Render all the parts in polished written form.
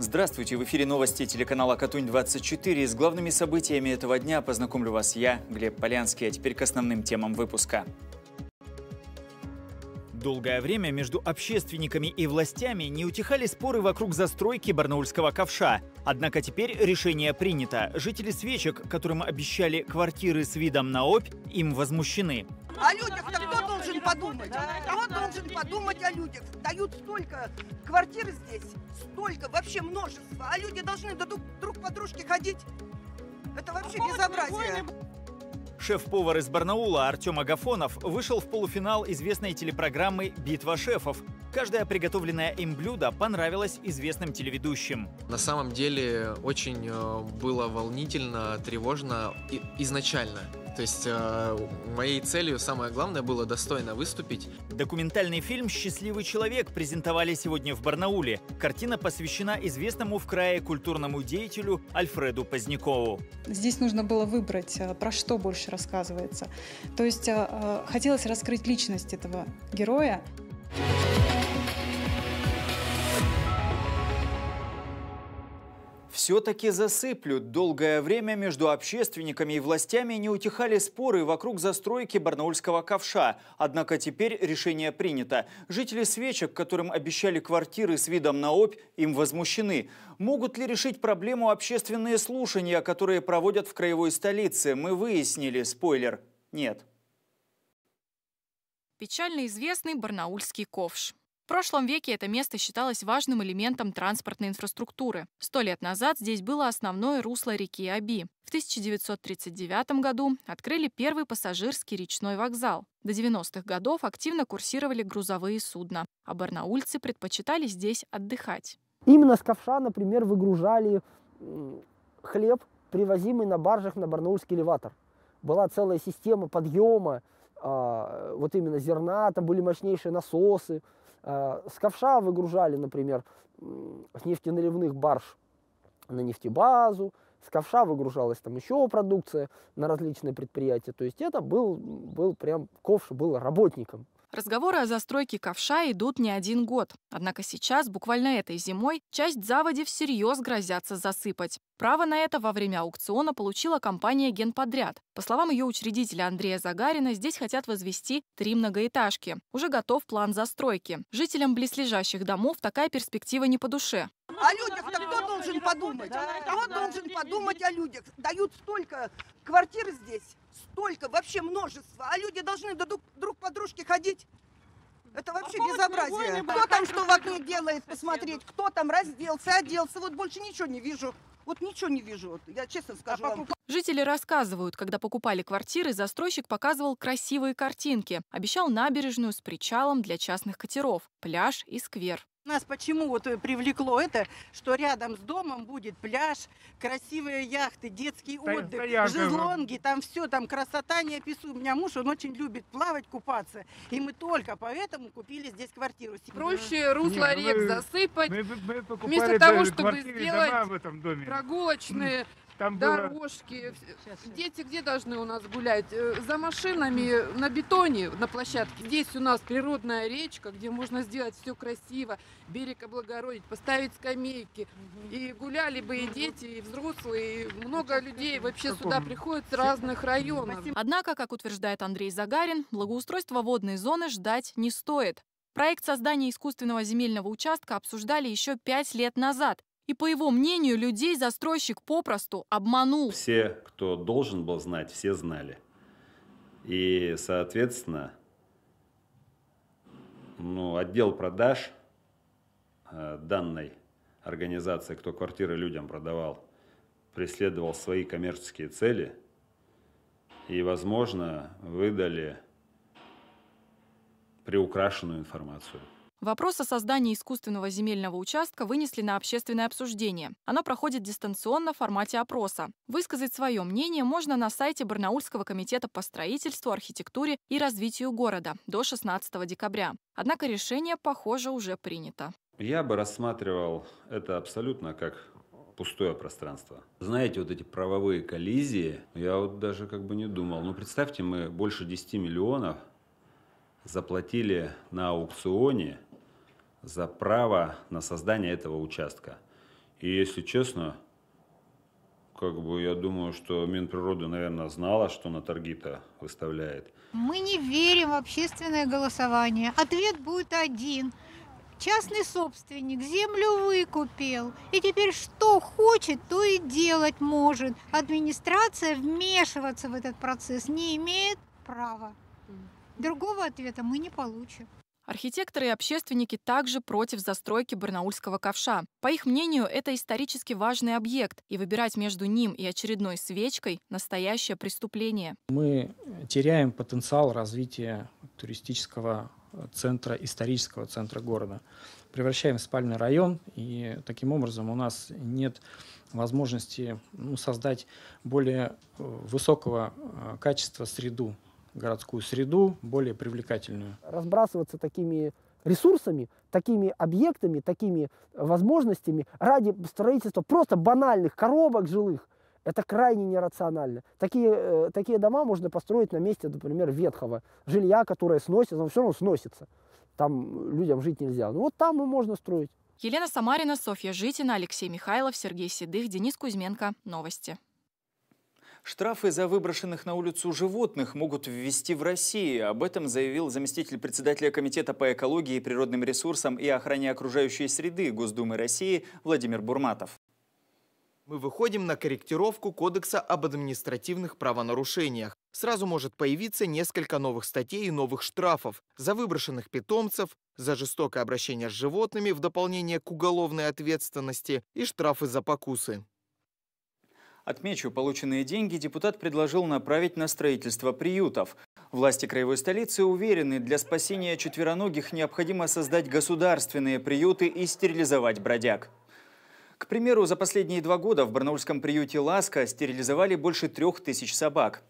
Здравствуйте! В эфире новости телеканала «Катунь 24». С главными событиями этого дня познакомлю вас я, Глеб Полянский. А теперь к основным темам выпуска. Долгое время между общественниками и властями не утихали споры вокруг застройки барнаульского ковша. Однако теперь решение принято. Жители свечек, которым обещали квартиры с видом на Обь, им возмущены. О людях-то кто должен подумать? Кто должен подумать о людях? Дают столько квартир здесь, столько, вообще множество. А люди должны друг по дружке ходить. Это вообще безобразие. Шеф-повар из Барнаула Артем Агафонов вышел в полуфинал известной телепрограммы «Битва шефов». Каждое приготовленное им блюдо понравилось известным телеведущим. На самом деле очень было волнительно, тревожно изначально. То есть моей целью самое главное было достойно выступить. Документальный фильм «Счастливый человек» презентовали сегодня в Барнауле. Картина посвящена известному в крае культурному деятелю Альфреду Позднякову. Здесь нужно было выбрать, про что больше рассказывается. То есть хотелось раскрыть личность этого героя. Все-таки засыплю. Долгое время между общественниками и властями не утихали споры вокруг застройки барнаульского ковша. Однако теперь решение принято. Жители свечек, которым обещали квартиры с видом на Обь, им возмущены. Могут ли решить проблему общественные слушания, которые проводят в краевой столице? Мы выяснили. Спойлер – нет. Печально известный барнаульский ковш. В прошлом веке это место считалось важным элементом транспортной инфраструктуры. 100 лет назад здесь было основное русло реки Оби. В 1939 году открыли первый пассажирский речной вокзал. До 90-х годов активно курсировали грузовые судна, а барнаульцы предпочитали здесь отдыхать. Именно с ковша, например, выгружали хлеб, привозимый на баржах на барнаульский элеватор. Была целая система подъема, вот именно зерна, там были мощнейшие насосы. С ковша выгружали, например, с нефтеналивных барж на нефтебазу, с ковша выгружалась там еще продукция на различные предприятия. То есть это был прям ковш, был работником. Разговоры о застройке ковша идут не один год. Однако сейчас, буквально этой зимой, часть заводи всерьез грозятся засыпать. Право на это во время аукциона получила компания «Генподряд». По словам ее учредителя Андрея Загарина, здесь хотят возвести 3 многоэтажки. Уже готов план застройки. Жителям близлежащих домов такая перспектива не по душе. О людях-то кто должен подумать? Кто должен подумать о людях? Дают столько квартир здесь, столько, вообще множество. А люди должны друг по дружке ходить. Это вообще безобразие. Кто там что в окне делает, посмотреть, кто там разделся, оделся. Вот больше ничего не вижу. Вот ничего не вижу, вот я честно скажу вам. Жители рассказывают, когда покупали квартиры, застройщик показывал красивые картинки. Обещал набережную с причалом для частных катеров, пляж и сквер. Нас почему вот привлекло это, что рядом с домом будет пляж, красивые яхты, детский отдых, шезлонги, там все, там красота неописуемая. У меня муж, он очень любит плавать, купаться, и мы только поэтому купили здесь квартиру. Проще русло рек засыпать, вместо того, чтобы сделать прогулочные дорожки. Дети где должны у нас гулять? За машинами, на бетоне, на площадке. Здесь у нас природная речка, где можно сделать все красиво, берег облагородить, поставить скамейки. И гуляли бы и дети, и взрослые, и много людей вообще сюда приходят с разных районов. Однако, как утверждает Андрей Загарин, благоустройство водной зоны ждать не стоит. Проект создания искусственного земельного участка обсуждали еще 5 лет назад. И, по его мнению, людей застройщик попросту обманул. Все, кто должен был знать, все знали. И, соответственно, отдел продаж данной организации, кто квартиры людям продавал, преследовал свои коммерческие цели и, возможно, выдали приукрашенную информацию. Вопрос о создании искусственного земельного участка вынесли на общественное обсуждение. Оно проходит дистанционно в формате опроса. Высказать свое мнение можно на сайте Барнаульского комитета по строительству, архитектуре и развитию города до 16 декабря. Однако решение, похоже, уже принято. Я бы рассматривал это абсолютно как пустое пространство. Знаете, вот эти правовые коллизии, я вот даже не думал. Представьте, мы больше 10 миллионов заплатили на аукционе за право на создание этого участка. И если честно, как бы я думаю, что Минприрода, наверное, знала, что на торги-то выставляет. Мы не верим в общественное голосование. Ответ будет один. Частный собственник землю выкупил, и теперь что хочет, то и делать может. Администрация вмешиваться в этот процесс не имеет права. Другого ответа мы не получим. Архитекторы и общественники также против застройки Барнаульского ковша. По их мнению, это исторически важный объект, и выбирать между ним и очередной свечкой – настоящее преступление. Мы теряем потенциал развития туристического центра, исторического центра города. Превращаем в спальный район, и таким образом у нас нет возможности, ну, создать более высокого качества среду. Городскую среду, более привлекательную. Разбрасываться такими ресурсами, такими объектами, такими возможностями ради строительства просто банальных коробок жилых, это крайне нерационально. Такие дома можно построить на месте, например, ветхого жилья, которое сносится, но все равно сносится. Там людям жить нельзя. Ну вот там и можно строить. Елена Самарина, Софья Житина, Алексей Михайлов, Сергей Седых, Денис Кузьменко. Новости. Штрафы за выброшенных на улицу животных могут ввести в России. Об этом заявил заместитель председателя Комитета по экологии, природным ресурсам и охране окружающей среды Госдумы России Владимир Бурматов. Мы выходим на корректировку Кодекса об административных правонарушениях. Сразу может появиться несколько новых статей и новых штрафов. За выброшенных питомцев, за жестокое обращение с животными в дополнение к уголовной ответственности и штрафы за покусы. Отмечу, полученные деньги депутат предложил направить на строительство приютов. Власти краевой столицы уверены, для спасения четвероногих необходимо создать государственные приюты и стерилизовать бродяг. К примеру, за последние 2 года в барнаульском приюте «Ласка» стерилизовали больше 3000 собак.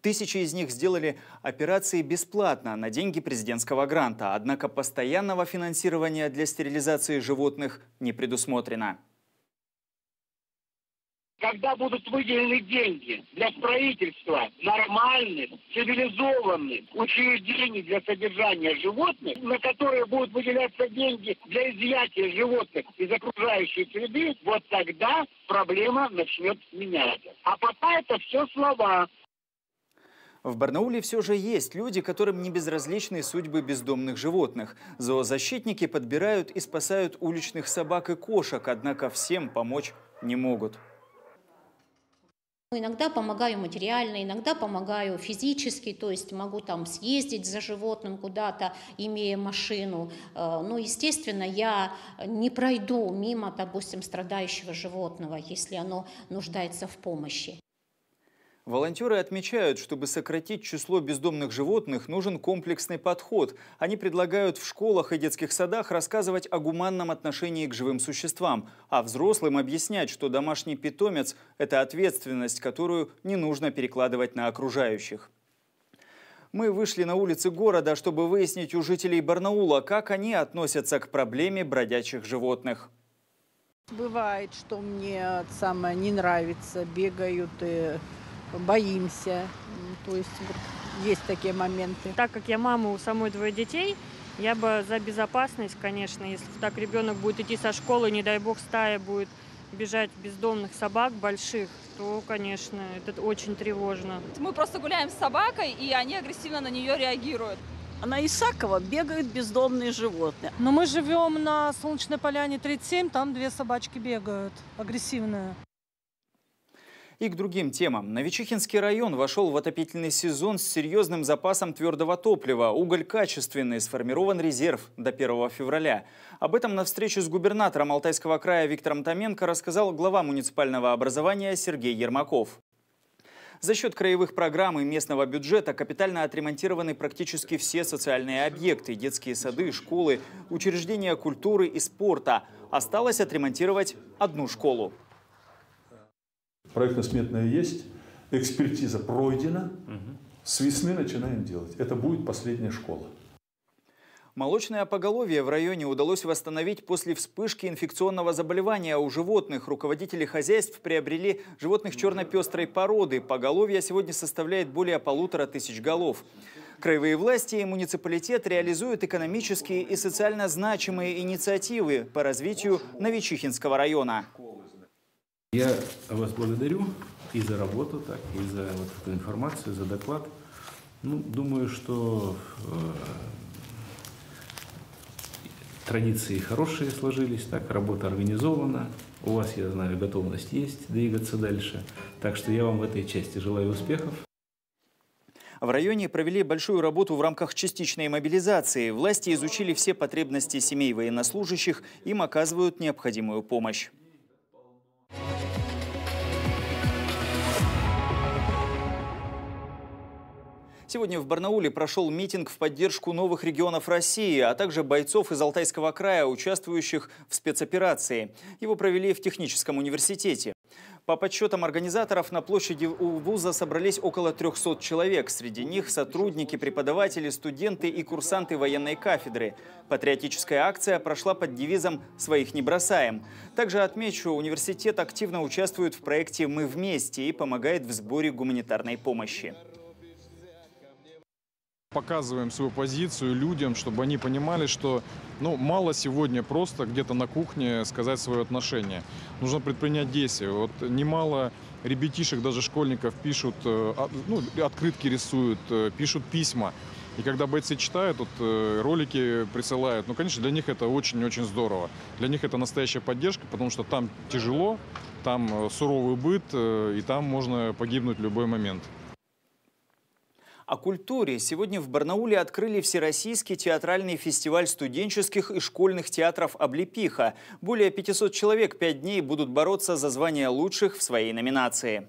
1000 из них сделали операции бесплатно на деньги президентского гранта, однако постоянного финансирования для стерилизации животных не предусмотрено. Когда будут выделены деньги для строительства нормальных, цивилизованных учреждений для содержания животных, на которые будут выделяться деньги для изъятия животных из окружающей среды, вот тогда проблема начнет меняться. А пока это все слова. В Барнауле все же есть люди, которым не безразличны судьбы бездомных животных. Зоозащитники подбирают и спасают уличных собак и кошек, однако всем помочь не могут. Иногда помогаю материально, иногда помогаю физически, то есть могу там съездить за животным куда-то, имея машину. Ну, естественно, я не пройду мимо, допустим, страдающего животного, если оно нуждается в помощи. Волонтеры отмечают, чтобы сократить число бездомных животных, нужен комплексный подход. Они предлагают в школах и детских садах рассказывать о гуманном отношении к живым существам, а взрослым объяснять, что домашний питомец – это ответственность, которую не нужно перекладывать на окружающих. Мы вышли на улицы города, чтобы выяснить у жителей Барнаула, как они относятся к проблеме бродячих животных. Бывает, что мне самое не нравится, бегают и... Боимся. То есть вот, есть такие моменты. Так как я мама, у самой 2 детей, я бы за безопасность, конечно. Если так ребенок будет идти со школы, не дай бог стая будет бежать бездомных собак больших, то, конечно, это очень тревожно. Мы просто гуляем с собакой, и они агрессивно на нее реагируют. На Исакова бегают бездомные животные. Но мы живем на Солнечной поляне 37, там 2 собачки бегают, агрессивные. И к другим темам. Новичихинский район вошел в отопительный сезон с серьезным запасом твердого топлива. Уголь качественный, сформирован резерв до 1 февраля. Об этом на встрече с губернатором Алтайского края Виктором Томенко рассказал глава муниципального образования Сергей Ермаков. За счет краевых программ и местного бюджета капитально отремонтированы практически все социальные объекты – детские сады, школы, учреждения культуры и спорта. Осталось отремонтировать 1 школу. Проектно-сметная есть, экспертиза пройдена, с весны начинаем делать. Это будет последняя школа. Молочное поголовье в районе удалось восстановить после вспышки инфекционного заболевания у животных. Руководители хозяйств приобрели животных черно-пестрой породы. Поголовье сегодня составляет более 1500 голов. Краевые власти и муниципалитет реализуют экономические и социально значимые инициативы по развитию Новичихинского района. Я вас благодарю и за работу, так, и за вот эту информацию, за доклад. Ну, думаю, что традиции хорошие сложились, так, работа организована. У вас, я знаю, готовность есть двигаться дальше. Так что я вам в этой части желаю успехов. В районе провели большую работу в рамках частичной мобилизации. Власти изучили все потребности семей военнослужащих, им оказывают необходимую помощь. Сегодня в Барнауле прошел митинг в поддержку новых регионов России, а также бойцов из Алтайского края, участвующих в спецоперации. Его провели в техническом университете. По подсчетам организаторов, на площади у вуза собрались около 300 человек. Среди них сотрудники, преподаватели, студенты и курсанты военной кафедры. Патриотическая акция прошла под девизом «Своих не бросаем». Также отмечу, университет активно участвует в проекте «Мы вместе» и помогает в сборе гуманитарной помощи. Показываем свою позицию людям, чтобы они понимали, что мало сегодня просто где-то на кухне сказать свое отношение. Нужно предпринять действия. Вот немало ребятишек, даже школьников, пишут, открытки рисуют, пишут письма. И когда бойцы читают, ролики присылают, конечно, для них это очень-очень здорово. Для них это настоящая поддержка, потому что там тяжело, там суровый быт, и там можно погибнуть в любой момент. О культуре. Сегодня в Барнауле открыли Всероссийский театральный фестиваль студенческих и школьных театров «Облепиха». Более 500 человек 5 дней будут бороться за звание лучших в своей номинации.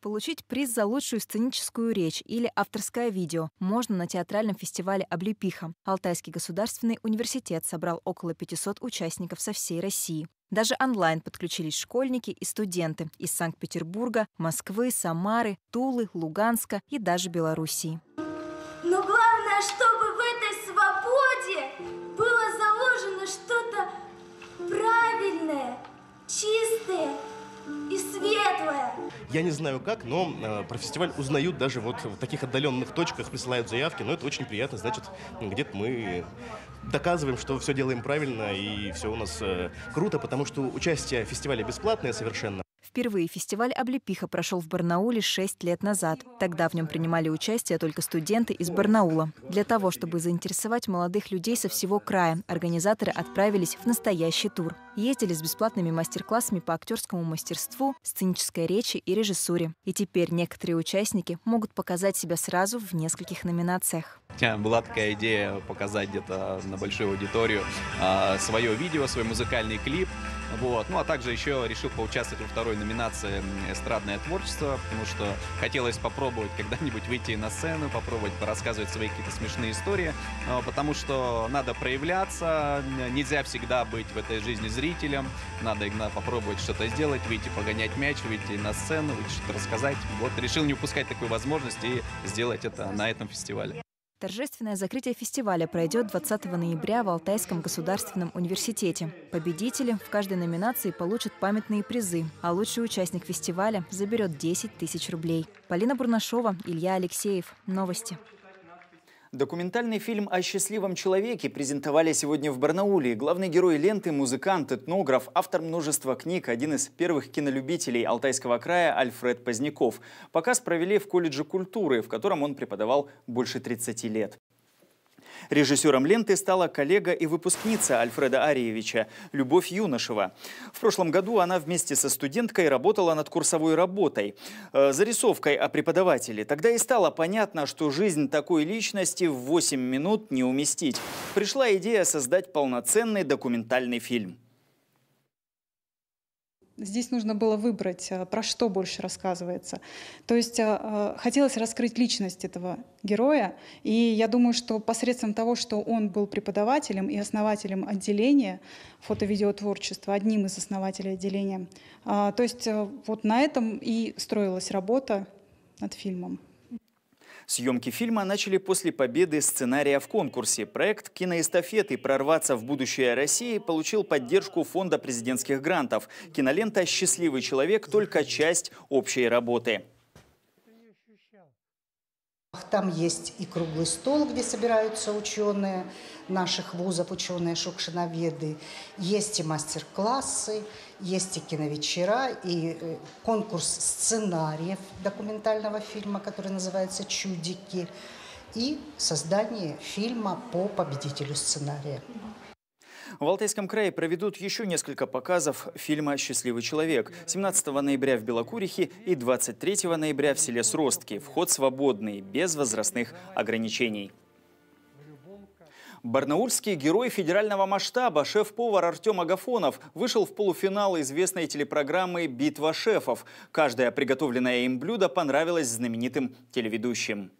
Получить приз за лучшую сценическую речь или авторское видео можно на театральном фестивале «Облепиха». Алтайский государственный университет собрал около 500 участников со всей России. Даже онлайн подключились школьники и студенты из Санкт-Петербурга, Москвы, Самары, Тулы, Луганска и даже Белоруссии. Но главное, чтобы в этой свободе было заложено что-то правильное, чистое и светлое. Я не знаю как, но про фестиваль узнают даже вот в таких отдаленных точках, присылают заявки. Но это очень приятно, значит, где-то мы доказываем, что все делаем правильно и все у нас круто, потому что участие в фестивале бесплатное совершенно. Впервые фестиваль «Облепиха» прошел в Барнауле 6 лет назад. Тогда в нем принимали участие только студенты из Барнаула. Для того, чтобы заинтересовать молодых людей со всего края, организаторы отправились в настоящий тур. Ездили с бесплатными мастер-классами по актерскому мастерству, сценической речи и режиссуре. И теперь некоторые участники могут показать себя сразу в нескольких номинациях. Была такая идея показать где-то на большую аудиторию свое видео, свой музыкальный клип. Вот. Ну а также еще решил поучаствовать во второй номинации «Эстрадное творчество», потому что хотелось попробовать когда-нибудь выйти на сцену, попробовать порассказывать свои какие-то смешные истории, потому что надо проявляться, нельзя всегда быть в этой жизни зрителем, надо иногда попробовать что-то сделать, выйти погонять мяч, выйти на сцену, что-то рассказать. Вот решил не упускать такую возможность и сделать это на этом фестивале. Торжественное закрытие фестиваля пройдет 20 ноября в Алтайском государственном университете. Победители в каждой номинации получат памятные призы, а лучший участник фестиваля заберет 10 тысяч рублей. Полина Бурнашова, Илья Алексеев. Новости. Документальный фильм о счастливом человеке презентовали сегодня в Барнауле. Главный герой ленты – музыкант, этнограф, автор множества книг, один из первых кинолюбителей Алтайского края Альфред Поздняков. Показ провели в колледже культуры, в котором он преподавал больше 30 лет. Режиссером ленты стала коллега и выпускница Альфреда Ариевича Любовь Юношева. В прошлом году она вместе со студенткой работала над курсовой работой, зарисовкой о преподавателе. Тогда и стало понятно, что жизнь такой личности в 8 минут не уместить. Пришла идея создать полноценный документальный фильм. Здесь нужно было выбрать, про что больше рассказывается. То есть хотелось раскрыть личность этого героя. И я думаю, что посредством того, что он был преподавателем и основателем отделения фото-видеотворчества, одним из основателей отделения, то есть вот на этом и строилась работа над фильмом. Съемки фильма начали после победы сценария в конкурсе. Проект «Киноэстафеты. Прорваться в будущее России» получил поддержку Фонда президентских грантов. Кинолента «Счастливый человек» – только часть общей работы. Там есть и круглый стол, где собираются ученые наших вузов, ученые-шукшиноведы. Есть и мастер-классы, есть и киновечера, и конкурс сценариев документального фильма, который называется «Чудики», и создание фильма по победителю сценария. В Алтайском крае проведут еще несколько показов фильма «Счастливый человек». 17 ноября в Белокурихе и 23 ноября в селе Сростки. Вход свободный, без возрастных ограничений. Барнаульский герой федерального масштаба, шеф-повар Артем Агафонов, вышел в полуфинал известной телепрограммы «Битва шефов». Каждое приготовленное им блюдо понравилось знаменитым телеведущим.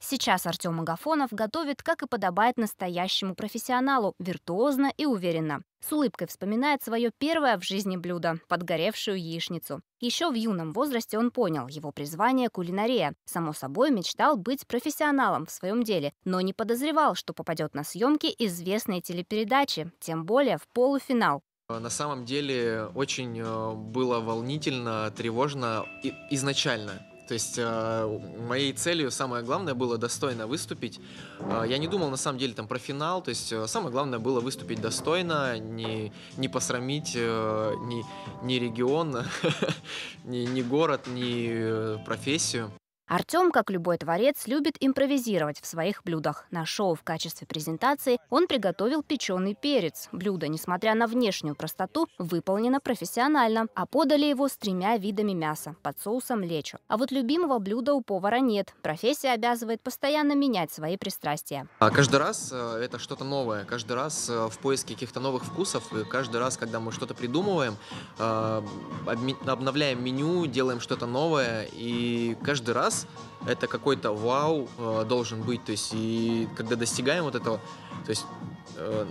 Сейчас Артем Агафонов готовит, как и подобает настоящему профессионалу, виртуозно и уверенно. С улыбкой вспоминает свое первое в жизни блюдо – подгоревшую яичницу. Еще в юном возрасте он понял, его призвание – кулинария. Само собой, мечтал быть профессионалом в своем деле, но не подозревал, что попадет на съемки известной телепередачи, тем более в полуфинал. На самом деле очень было волнительно, тревожно изначально. То есть моей целью самое главное было достойно выступить. Я не думал на самом деле там про финал. То есть самое главное было выступить достойно, не посрамить ни регион, ни город, ни профессию. Артем, как любой творец, любит импровизировать в своих блюдах. На шоу в качестве презентации он приготовил печеный перец. Блюдо, несмотря на внешнюю простоту, выполнено профессионально, а подали его с 3 видами мяса под соусом лечо. А вот любимого блюда у повара нет. Профессия обязывает постоянно менять свои пристрастия. Каждый раз это что-то новое. Каждый раз в поиске каких-то новых вкусов. И каждый раз, когда мы что-то придумываем, обновляем меню, делаем что-то новое. И каждый раз это какой-то вау должен быть, то есть и когда достигаем вот этого, то есть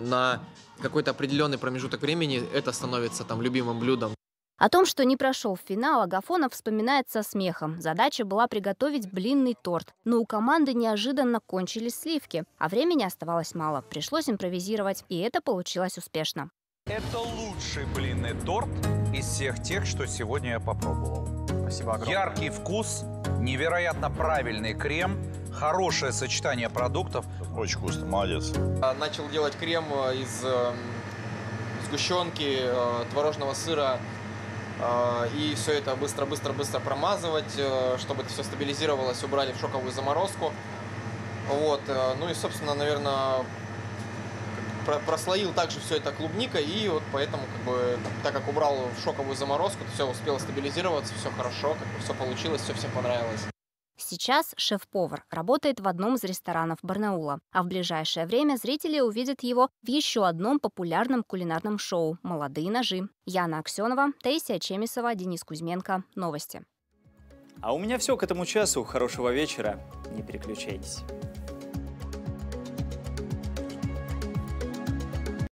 на какой-то определенный промежуток времени это становится там любимым блюдом. О том, что не прошел в финал, Агафонов вспоминает со смехом. Задача была приготовить блинный торт, но у команды неожиданно кончились сливки, а времени оставалось мало, пришлось импровизировать, и это получилось успешно. Это лучший блинный торт из всех тех, что сегодня я попробовал. Спасибо огромное. Яркий вкус, невероятно правильный крем, хорошее сочетание продуктов. Очень вкусно, молодец. Начал делать крем из сгущенки, творожного сыра. И все это быстро-быстро-быстро промазывать, чтобы это все стабилизировалось, убрали в шоковую заморозку. Вот. Ну и, собственно, наверное, прослоил также все это клубникой, и вот поэтому, как бы, так как убрал в шоковую заморозку, все успело стабилизироваться, все хорошо, как бы все получилось, все всем понравилось. Сейчас шеф-повар работает в одном из ресторанов Барнаула, а в ближайшее время зрители увидят его в еще одном популярном кулинарном шоу «Молодые ножи». Яна Аксенова, Таисия Чемисова, Денис Кузьменко. Новости. А у меня все к этому часу. Хорошего вечера. Не переключайтесь.